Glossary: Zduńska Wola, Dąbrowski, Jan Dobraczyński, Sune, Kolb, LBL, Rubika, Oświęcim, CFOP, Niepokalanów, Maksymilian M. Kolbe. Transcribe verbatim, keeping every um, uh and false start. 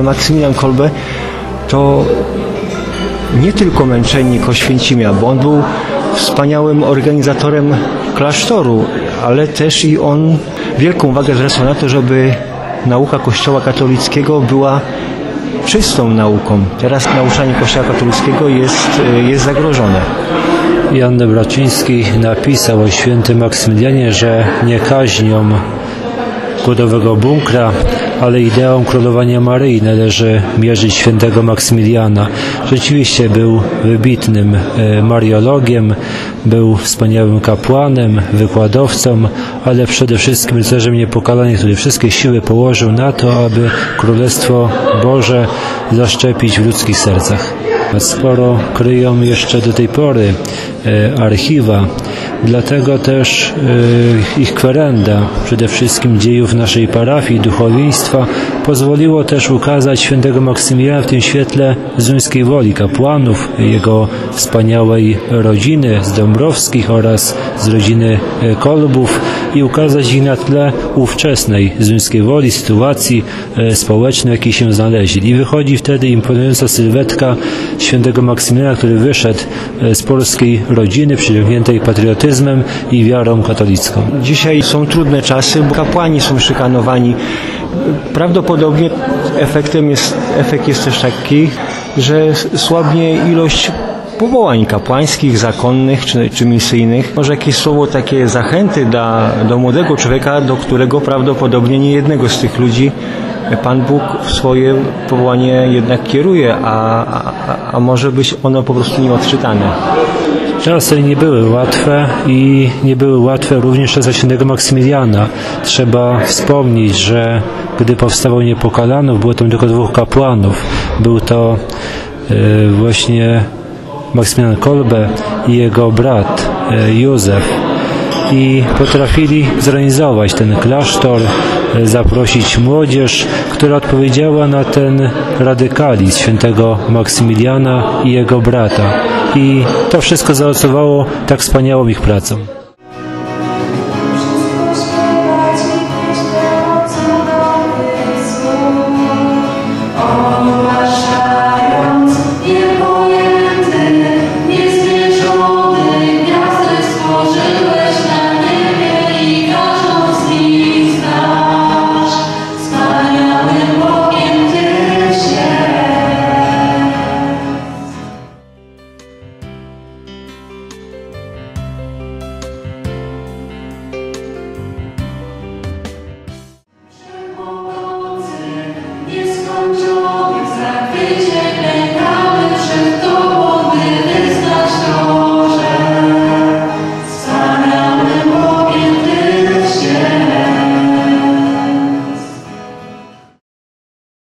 Maksymilian Kolbe to nie tylko męczennik Oświęcimia, bo on był wspaniałym organizatorem klasztoru, ale też i on wielką uwagę zwracał na to, żeby nauka Kościoła katolickiego była czystą nauką. Teraz nauczanie Kościoła katolickiego jest, jest zagrożone. Jan Dobraczyński napisał o świętym Maksymilianie, że nie kaźnią głodowego bunkra, ale ideą królowania Maryi należy mierzyć świętego Maksymiliana. Rzeczywiście był wybitnym mariologiem, był wspaniałym kapłanem, wykładowcą, ale przede wszystkim rycerzem Niepokalanych, który wszystkie siły położył na to, aby Królestwo Boże zaszczepić w ludzkich sercach. Sporo kryją jeszcze do tej pory archiwa, dlatego też ich kwerenda, przede wszystkim dziejów naszej parafii, duchowieństwa, pozwoliło też ukazać świętego Maksymiliana w tym świetle Zduńskiej Woli, kapłanów, jego wspaniałej rodziny z Dąbrowskich oraz z rodziny Kolbów i ukazać ich na tle ówczesnej Zduńskiej Woli, sytuacji społecznej, w jakiej się znaleźli. I wychodzi wtedy imponująca sylwetka świętego Maksymiliana, który wyszedł z polskiej rodziny przyciągniętej patriotyzmem i wiarą katolicką. Dzisiaj są trudne czasy, bo kapłani są szykanowani. Prawdopodobnie efektem jest, efekt jest też taki, że słabnie ilość powołań kapłańskich, zakonnych czy, czy misyjnych. Może jakieś słowo takie zachęty da, do młodego człowieka, do którego prawdopodobnie nie jednego z tych ludzi Pan Bóg w swoje powołanie jednak kieruje, a, a, a może być ono po prostu nieodczytane. Czasy nie były łatwe i nie były łatwe również czasy świętego Maksymiliana. Trzeba wspomnieć, że gdy powstawał Niepokalanów, było tam tylko dwóch kapłanów. Był to yy, właśnie Maksymilian Kolbe i jego brat yy, Józef. I potrafili zorganizować ten klasztor, zaprosić młodzież, która odpowiedziała na ten radykalizm świętego Maksymiliana i jego brata. I to wszystko zaowocowało tak wspaniałą ich pracą.